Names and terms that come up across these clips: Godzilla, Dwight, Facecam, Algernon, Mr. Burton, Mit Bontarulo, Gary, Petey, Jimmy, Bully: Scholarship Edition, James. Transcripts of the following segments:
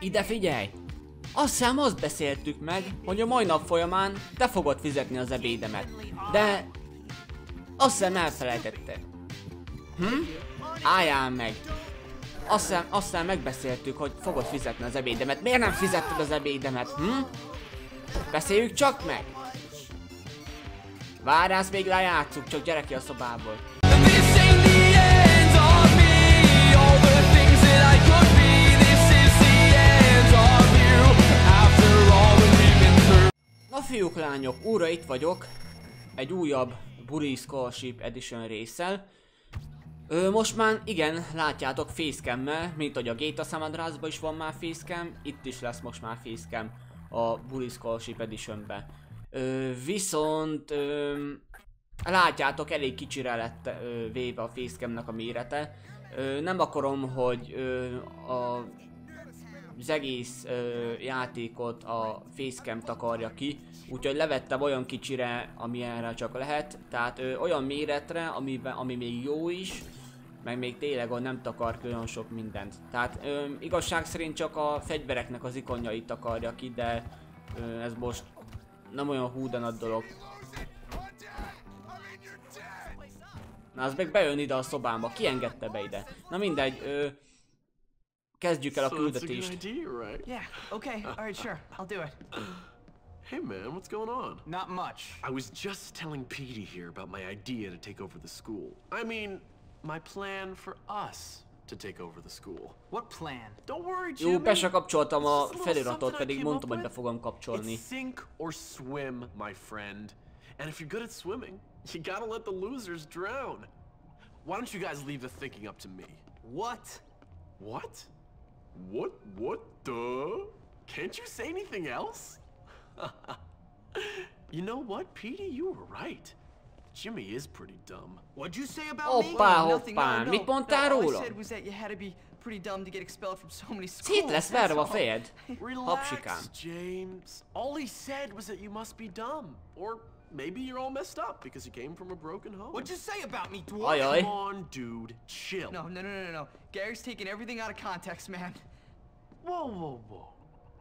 Ide figyelj! Azt hiszem, azt beszéltük meg, hogy a mai nap folyamán te fogod fizetni az ebédemet. De... azt hiszem elfelejtetted. Álljál meg! Aztán megbeszéltük, hogy fogod fizetni az ebédemet. Miért nem fizetted az ebédemet? Beszéljük csak meg! Várjál, még lejátszuk, csak gyere ki a szobából. Na fiúk, lányok, újra itt vagyok. Egy újabb Bully Scholarship Edition résszel. Most már igen, látjátok Facecam-mel, mint hogy a Géta Samadrászban is van már Facecam, itt is lesz most már Facecam a Bully Scholarship Edition-ben. Viszont látjátok, elég kicsire lett véve a Facecam-nek a mérete. Nem akarom, hogy az egész játékot a Facecam takarja ki, úgyhogy levettem olyan kicsire, ami erre csak lehet. Tehát olyan méretre, ami még jó is, meg még tényleg nem takar ki olyan sok mindent. Tehát igazság szerint csak a fegyvereknek az ikonjait takarja ki, de ez most nem olyan húdanat dolog. Na, az meg bejön ide a szobámba, kiengedte be ide. Na mindegy, kezdjük el a küldetést. Yeah, okay, all right, sure, I'll do it. Hey man, what's going on? Not much. I was just telling Petey here about my idea to take over the school. I mean, my plan for us to take over the school. What plan? Don't worry, Jimmy. Jó, be se kapcsoltam a feliratot, pedig mondtam, hogy be fogom kapcsolni. It's sink or swim, my friend. And if you're good at swimming, you gotta let the losers drown. Why don't you guys leave the thinking up to me? What? What? What? What the? Can't you say anything else? You know what, Petey? You were right. Jimmy is pretty dumb. What'd you say about me? Hoppá, Mit Bontarulo? Szét lesz verve a fejed. Hapsikám. James. All he said was that you must be dumb. Or maybe you're all messed up because you came from a broken home. What'd you say about me, Dwight? Come on, dude. Chill. No. Gary's taking everything out of context, man. Whoa.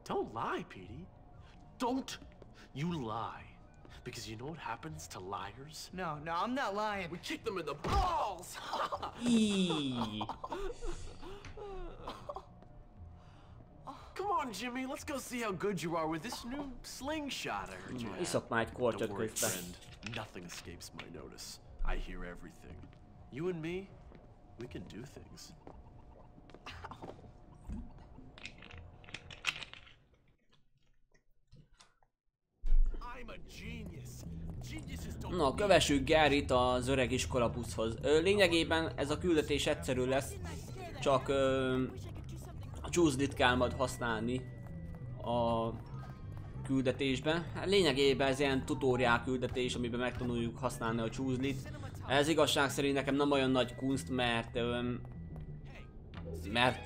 Don't lie, Petey. Don't you lie. Because you know what happens to liars? No, I'm not lying. We kick them in the balls! Come on, Jimmy, let's go see how good you are with this new slingshot. Don't worry, friend. Nothing escapes my notice. I hear everything. You and me, we can do things. Na, kövessük Garyt az öreg iskolabuszhoz. Lényegében ez a küldetés egyszerű lesz, csak a csúszdit kell majd használni a küldetésben. Lényegében ez ilyen tutoriál küldetés, amiben megtanuljuk használni a csúszdit. Ez igazság szerint nekem nem olyan nagy kunst, mert én már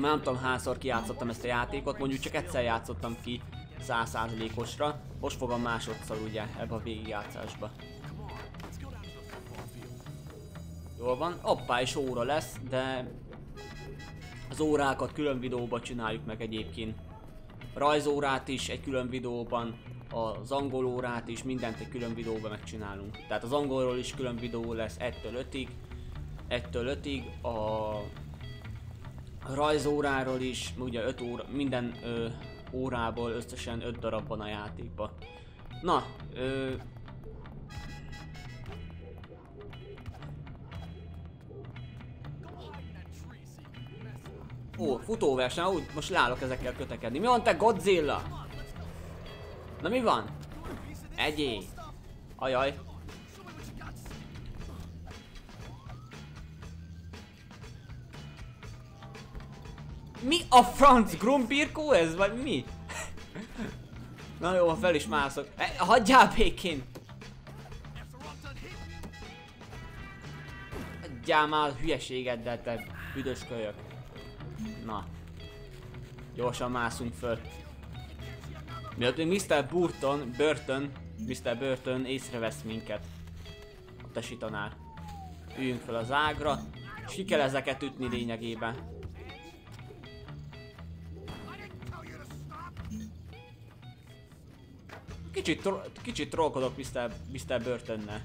nem tudom hányszor kijátszottam ezt a játékot, mondjuk csak egyszer játszottam ki 100%-osra. Most fogom másodszor ugye ebbe a végigjátszásba. Jól van, hoppá, és óra lesz, de az órákat külön videóban csináljuk meg egyébként. Rajzórát is egy külön videóban, az angol órát is, mindent egy külön videóban megcsinálunk. Tehát az angolról is külön videó lesz 1-5-ig, 1-5-ig, a rajzóráról is, ugye 5 óra, minden órából összesen 5 darab van a játékba. Na, ó, futóverseny, úgy most leállok ezekkel kötekedni. Mi van, te Godzilla? Na mi van? Egyé. Ajaj. Mi a franc? Grumpirkó ez? Vagy mi? Na jó, ha fel is mászok. Hagyjál békén! Hagyjál már a hülyeségeddel, te büdös kölyök. Na. Gyorsan mászunk föl. Mielőtt Mr. Burton észrevesz minket. A tesi tanár. Üljünk fel az ágra, és ki kell ezeket ütni lényegében. Kicsit trollkodok Mr. Burtonnel.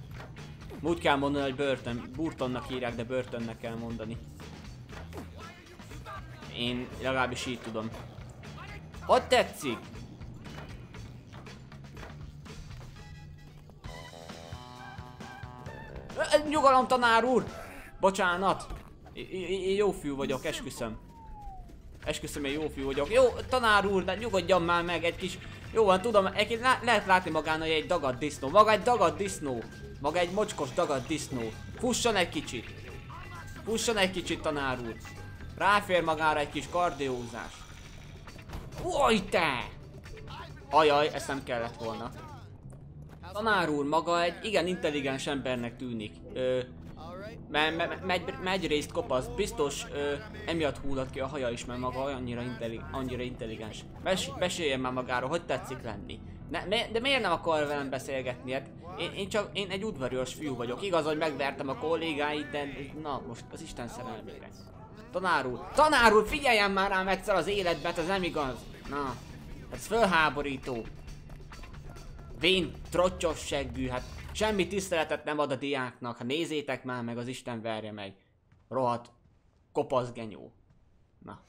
Úgy kell mondani, hogy Burtonnak hívják, de Burtonnek kell mondani. Én legalábbis így tudom. Hogy tetszik? Nyugalom, tanár úr! Bocsánat! Én jó fiú vagyok, esküszöm. Esküszöm, én jó fiú vagyok. Jó, tanár úr, de nyugodjon már meg egy kis... Jó van, tudom, lehet látni magán, hogy egy dagadt disznó. Maga egy dagadt disznó. Maga egy mocskos dagadt disznó. Fusson egy kicsit. Fusson egy kicsit, tanár úr. Ráfér magára egy kis kardiózás. Uaj, te! Ajaj, ezt nem kellett volna. Tanár úr, maga egy igen intelligens embernek tűnik. Megy részt kopasz, biztos emiatt hullott ki a haja is, mert maga annyira intelligens. Meséljen már magáról, hogy tetszik lenni. De miért nem akar velem beszélgetni? Hát én egy udvarias fiú vagyok. Igaz, hogy megvertem a kollégáit, de na most az Isten szerelmére. Tanár úr, figyeljen már rám egyszer az életbe, ez nem igaz. Na, ez fölháborító. Vén trocsos seggű, hát semmi tiszteletet nem ad a diáknak, hát nézzétek már meg, az Isten verje meg. Rohadt kopaszgenyó. Na.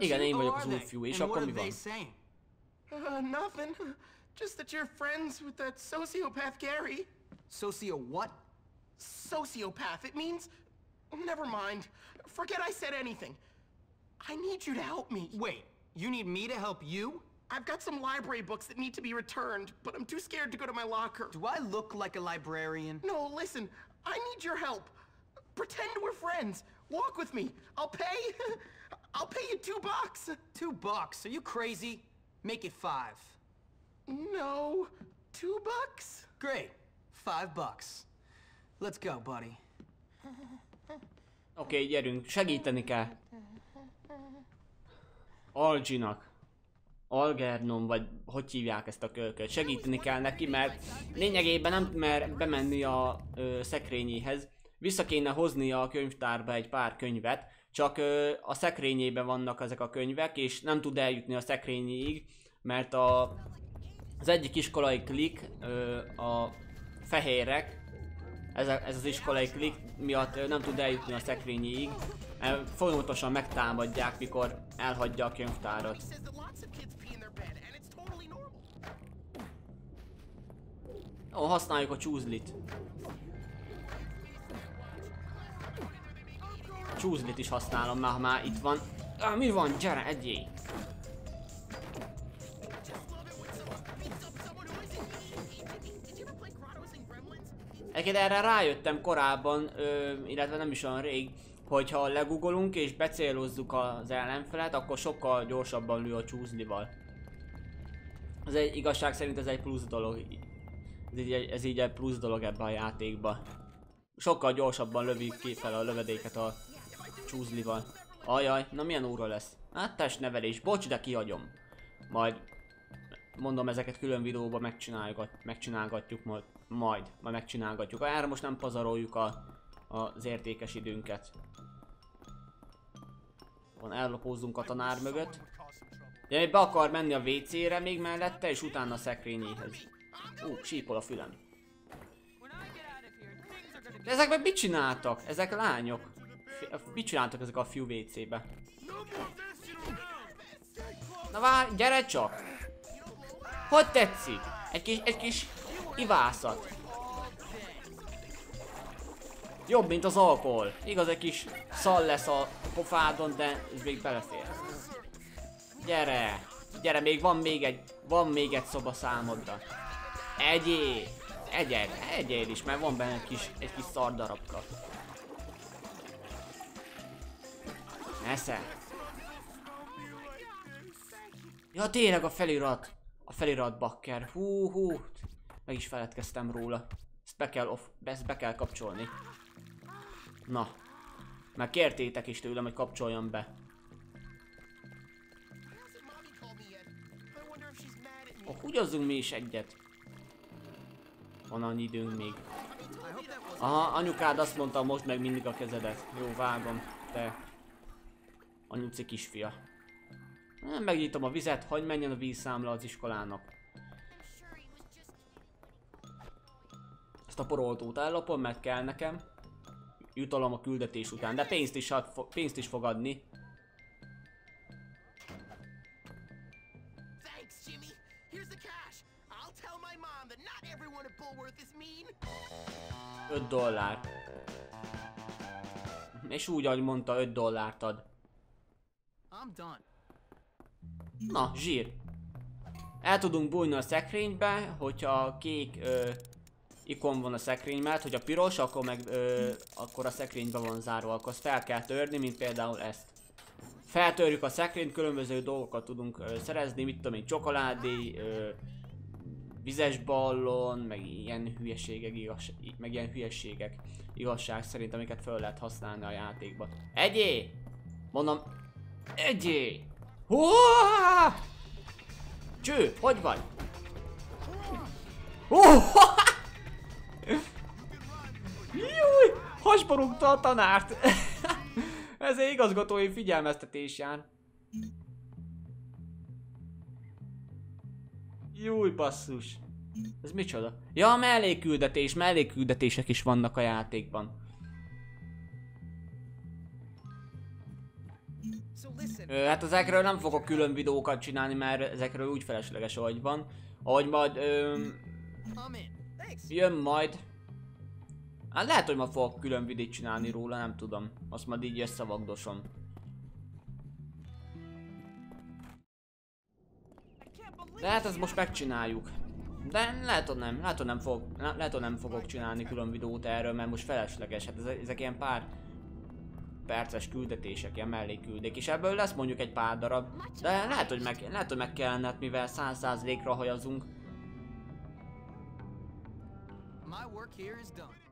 Igen, én vagyok az új fiú, és akkor mi van? Nothing. Just that you're friends with that sociopath Gary. Socio-what? Sociopath. It means... Never mind. Forget I said anything. I need you to help me. Wait, you need me to help you? I've got some library books that need to be returned, but I'm too scared to go to my locker. Do I look like a librarian? No, listen. I need your help. Pretend we're friends. Walk with me. I'll pay you $2. $2? Are you crazy? Make it $5. No, $2? Great, $5. Let's go, buddy. Oké, gyerünk, segíteni kell. Alginak. Algernon, vagy hogy hívják ezt a kölyköt? Segíteni kell neki, mert lényegében nem mer bemenni a szekrényéhez. Vissza kéne hoznia a könyvtárba egy pár könyvet, csak a szekrényében vannak ezek a könyvek, és nem tud eljutni a szekrényéig, mert az egyik iskolai klik, a fehérek, ez az iskolai klik miatt nem tud eljutni a szekrényéig, folyamatosan megtámadják, mikor elhagyja a könyvtárat. Ó, használjuk a csúzlit. Csúzlit is használom már, ha már itt van. Mi van? Gyere, egyél! Egyébként erre rájöttem korábban, illetve nem is olyan rég, hogyha legugolunk és becélozzuk az ellenfelet, akkor sokkal gyorsabban lő a csúzlival. Ez egy igazság szerint ez egy plusz dolog. Ez így egy plusz dolog ebben a játékban. Sokkal gyorsabban lövik ki fel a lövedéket a csúzlival. Ajaj, na milyen óra lesz? Hát testnevelés, bocs, de kihagyom. Majd mondom, ezeket külön videóban megcsinálgatjuk majd. Majd megcsinálgatjuk. Erre most nem pazaroljuk az értékes időnket. Van, ellopózzunk a tanár mögött. De be akar menni a WC-re még mellette, és utána a szekrényéhez. Sípol a fülem. De ezek meg mit csináltak? Ezek lányok. Mit csináltak ezek a fiú WC-be? Na várj, gyere csak! Hogy tetszik? Egy kis ivászat. Jobb, mint az alkohol. Igaz, egy kis szal lesz a pofádon, de ez még belefér. Gyere! Gyere, még van még egy szoba számodra. Egyél is, mert van benne egy kis szardarabka. Nesze. Ja, tényleg a felirat. A felirat bakker. Hú. Meg is feledkeztem róla. Ezt be kell kapcsolni. Na. Már kértétek is tőlem, hogy kapcsoljam be. Húgyozzunk mi is egyet. Van annyi időnk még. Aha, anyukád azt mondta, most meg mindig a kezedet. Jó, vágom, te. Anyuci kisfia. Megnyitom a vizet, hagyj menjen a vízszámla az iskolának. Ezt a poroltót ellopom, mert kell nekem. Jutalom a küldetés után, de pénzt is fog adni. $5. És úgy, ahogy mondta, $5 ad. Na, zsír. El tudunk bújni a szekrénybe, hogyha kék ikon van a szekrény mellett, hogyha piros, akkor meg akkor a szekrénybe van zárva, akkor azt fel kell törni, mint például ezt. Feltörjük a szekrényt, különböző dolgokat tudunk szerezni, mit tudom én, csokoládé, vizes ballon, meg ilyen hülyeségek, igazság szerint, amiket föl lehet használni a játékban. Egyé! Mondom, egyé! Húáááá! Cső, hogy vagy? Húáááá! Júj! Hasborúgta a tanárt! Ez egy igazgatói figyelmeztetés jár. Júj, basszus! Ez micsoda? Ja, mellékküldetés, mellékküldetések is vannak a játékban. Hát ezekről nem fogok külön videókat csinálni, mert ezekről úgy felesleges, ahogy van. Ahogy majd jön majd. Hát lehet, hogy ma fogok külön videót csinálni róla, nem tudom. Azt majd így összevagdosom. De hát ezt most megcsináljuk. De lehet, hogy nem fogok csinálni külön videót erről, mert most felesleges. Hát ezek ilyen pár perces küldetések, ilyen mellékküldék. És ebből lesz mondjuk egy pár darab. De lehet, hogy meg kellene, hát mivel 100%-ra hajazunk. My work here is done.